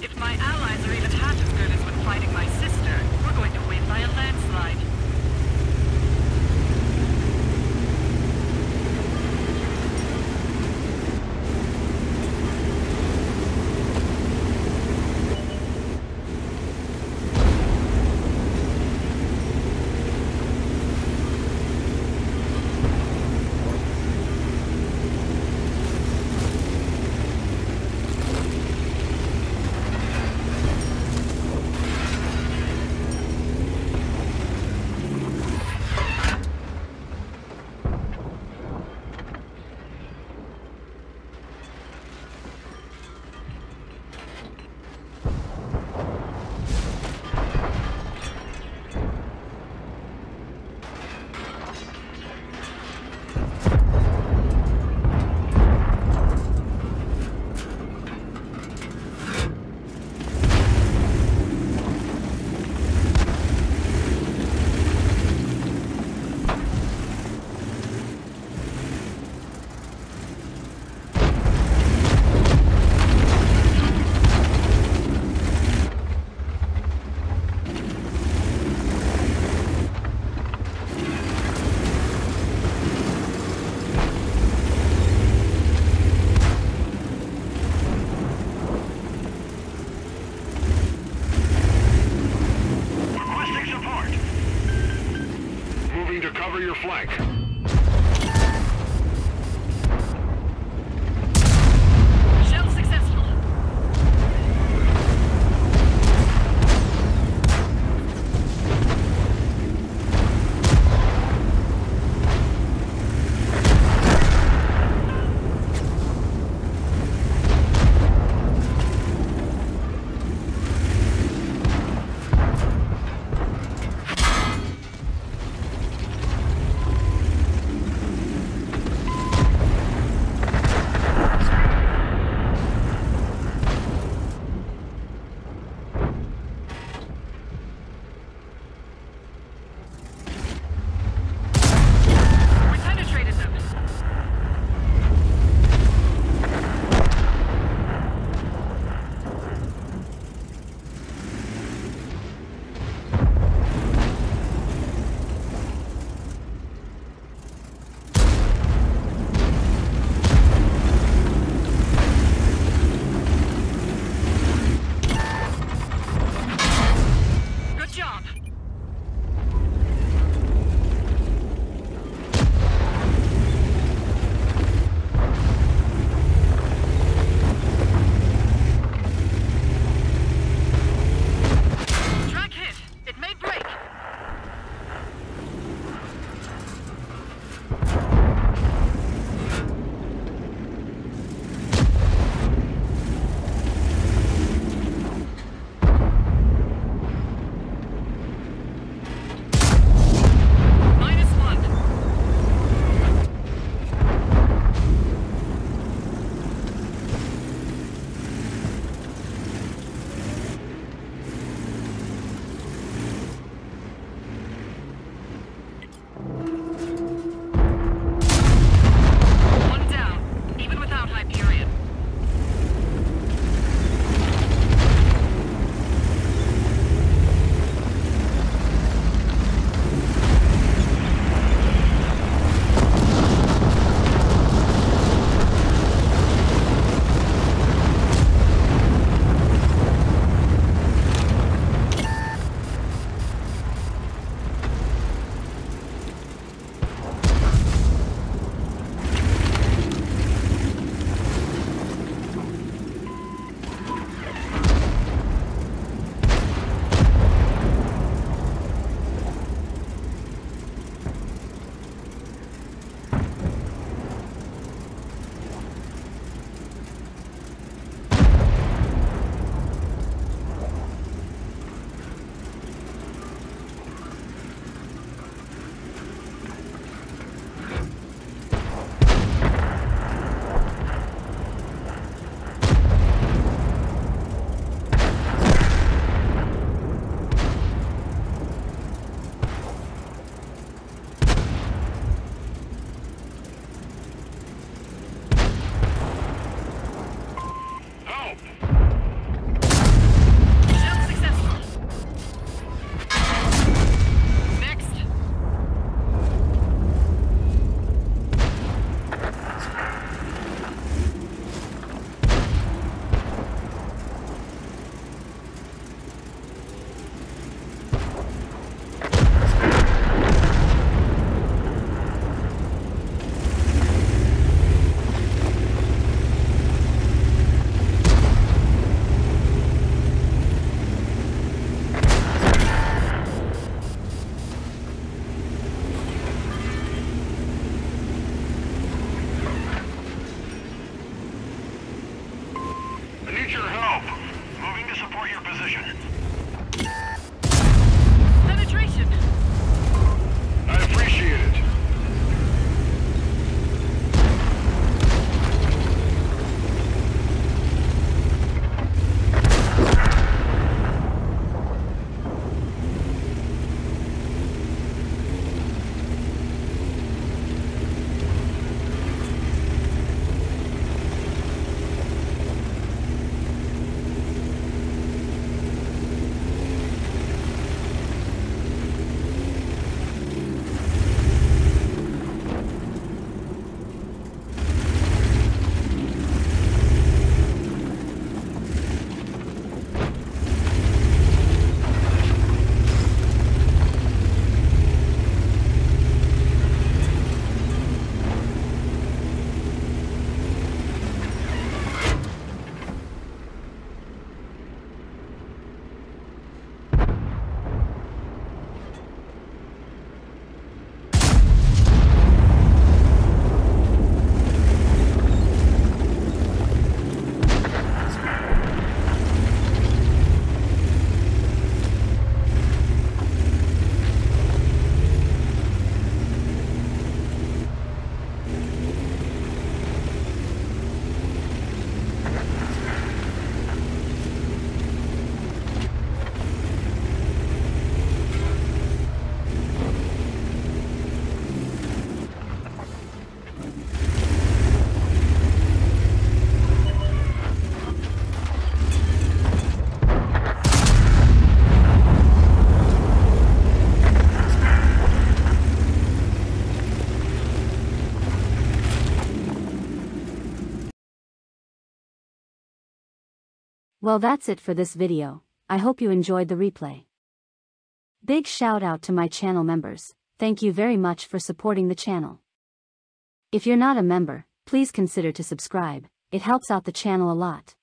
If my allies are even half as good as when fighting my sister, we're going to win by a landslide. need your help. Moving to support your position. Penetration. I appreciate it. Well, that's it for this video. I hope you enjoyed the replay. Big shout out to my channel members, thank you very much for supporting the channel. If you're not a member, please consider to subscribe, it helps out the channel a lot.